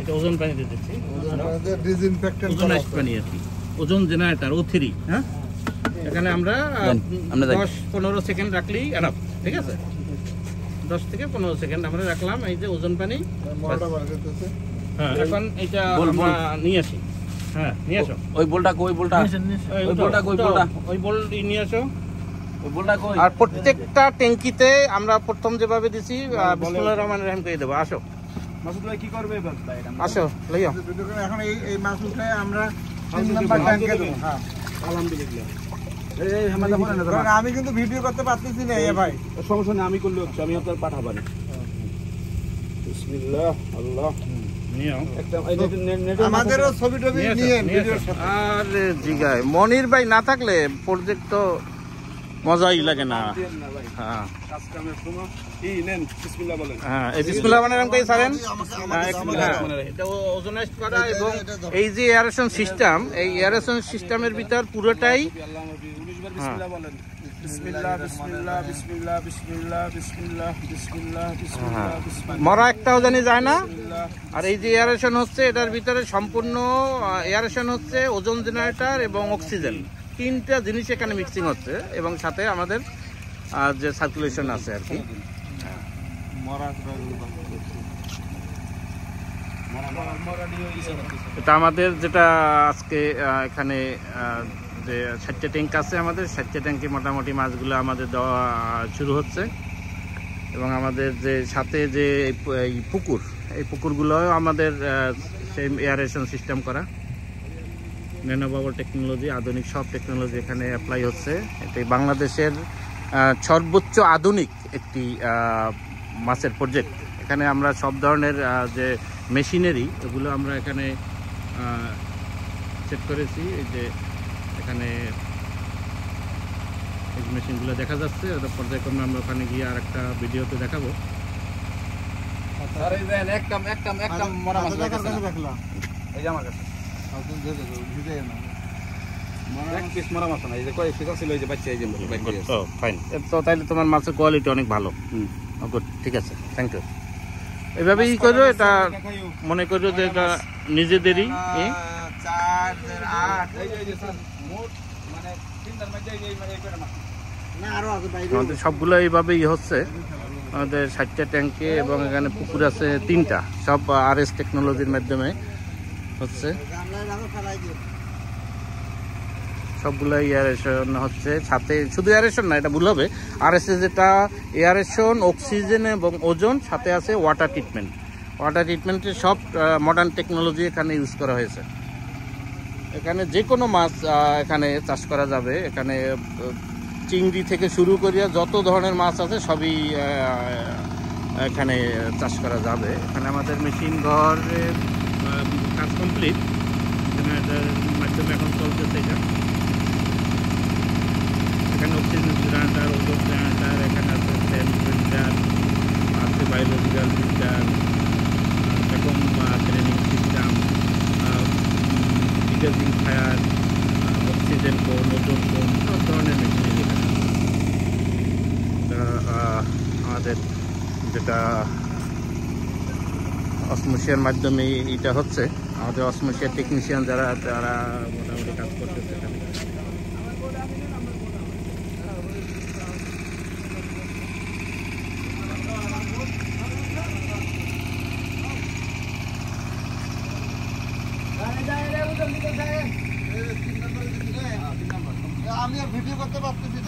এটা ওজন পানিতে দিচ্ছি ওজন ডিসইনফেক্ট্যান্ট করা পানি আর কি ওজন জেনারেটর O3 হ্যাঁ এখানে আমরা 10 15 সেকেন্ড রাখলি এনাফ ঠিক আছে 10 থেকে 15 সেকেন্ড আমরা রাখলাম এই যে ওজন পানি মোটা বড় করতেছে হ্যাঁ এখন এটা আমরা নিয়ে আসি হ্যাঁ নিয়ে আসো ওই বলটা ওই বলটা নিয়ে আসো ওই বলটা কই আর প্রত্যেকটা ট্যাঙ্কিতে আমরা প্রথম যেভাবে দিছি বিসমিল্লাহির রহমানির রহিম কই দেব আসো মাসুদ ভাই কি করবে ভাই এটা আসো লইও এখন এই মাছ উঠে আমরা 3 নাম্বার ট্যাঙ্কে দেব হ্যাঁ আলহামদুলিল্লাহ এই হামাদা বলেন না কারণ আমি কিন্তু ভিডিও করতে পারতেছি না এই ভাই সমস্যা নেই আমি করলে হচ্ছে আমি আপনার পাঠাবো না বিসমিল্লাহ আল্লাহ নিও একদম এই আমাদেরও ছবি টবি নিয়ে ভিডিওর সাথে আরে জিগাই মনির ভাই না থাকলে প্রজেক্ট তো মজাই লাগে না হ্যাঁ কাজ কামে শুনো এই নেন বিসমিল্লাহ বলেন হ্যাঁ এই বিসমিল্লাহ মানে নাম কই সারেন এটা ওজনাইজড করা এবং এই যে এয়ারেশন সিস্টেম এই এয়ারেশন সিস্টেমের ভিতর পুরোটাই 19 বার বিসমিল্লাহ বলেন বিসমিল্লাহ বিসমিল্লাহ বিসমিল্লাহ বিসমিল্লাহ বিসমিল্লাহ বিসমিল্লাহ বিসমিল্লাহ মরা একটাও জানি যায় না আর এই যে এয়ারেশন হচ্ছে এটার ভিতরে সম্পূর্ণ এয়ারেশন হচ্ছে ওজন জেনারেটর এবং অক্সিজেন তিনটা জিনিস এখানে মিক্সিং হচ্ছে এবং সাথে আমাদের যে সার্কুলেশন আছে আর কি এটা আমাদের যেটা আজকে এখানে যে 60টা ট্যাঙ্ক আছে আমাদের 60টা ট্যাঙ্কে মোটামুটি মাছগুলো আমাদের দেওয়া শুরু হচ্ছে এবং আমাদের যে সাথে যে এই পুকুরগুলো আমাদের সেম এয়ারেশন সিস্টেম করা ন্যানোবাবল টেকনোলজি আধুনিক সব টেকনোলজি এখানে অ্যাপ্লাই হচ্ছে এটি বাংলাদেশের সর্বোচ্চ আধুনিক একটি মাছের প্রজেক্ট এখানে আমরা সব ধরনের যে মেশিনারি এগুলো আমরা এখানে সেট করেছি এই যে এখানে এই মেশিনগুলো দেখা যাচ্ছে ওটা পর্যায়ক্রমে আমরা ওখানে গিয়ে আর একটা ভিডিওতে দেখাবো আরে ভাই একদম মরা মাছ দেখলাম এই যে আমার কাছে তোমার মাছের কোয়ালিটি অনেক ভালো ঠিক আছে থ্যাংক ইউ এইভাবে ই করো এটা মনে করো যে এটা নিজেদেরই আমাদের সবগুলো এইভাবেই হচ্ছে আমাদের 60টা ট্যাঙ্কে এবং এখানে পুকুর আছে 3টা সব RAS টেকনোলজির মাধ্যমে হচ্ছে সবগুলাই এয়ারেশন হচ্ছে সাথে শুধু এয়ারেশন না এটা ভুল হবে RAS যেটা এয়ারেশন অক্সিজেন এবং ওজন সাথে আছে ওয়াটার ট্রিটমেন্টে সব মডার্ন টেকনোলজি এখানে ইউজ করা হয়েছে এখানে যে কোনো মাছ এখানে চাষ করা যাবে এখানে চিংড়ি থেকে শুরু করিয়া যত ধরনের মাছ আছে সবই এখানে চাষ করা যাবে এখানে আমাদের মেশিন ঘরে কাজ কমপ্লিট জেনারেটার মাধ্যমে এখন চলতেছে এটা এখানে অক্সিজেন জেনারেটার ওজন জেনারেটার এখানে আছে ফ্যান ফিল্টার আছে বায়োলজিক্যাল ফিল্টার এরকম cleaning system degassing fire oxygen কোন ওজন কোন সব ধরনের মেশিন এখানে আমাদের যেটা অসমোশিয়ার মাধ্যমে এটা হচ্ছে আমাদের অসমোশিয়া টেকনিশিয়ান যারা মোটামুটি কাজ করতেছে আমি ভিডিও করতে পারতেছি